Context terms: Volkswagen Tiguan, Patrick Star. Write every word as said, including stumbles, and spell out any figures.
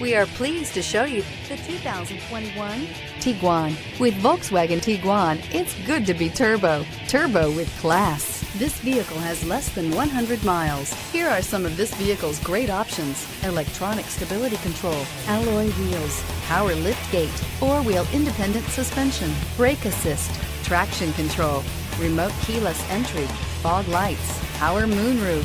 We are pleased to show you the two thousand twenty-one Tiguan. With Volkswagen Tiguan, it's good to be turbo. Turbo with class. This vehicle has less than one hundred miles. Here are some of this vehicle's great options: electronic stability control, alloy wheels, power liftgate, four-wheel independent suspension, brake assist, traction control, remote keyless entry, fog lights, power moonroof,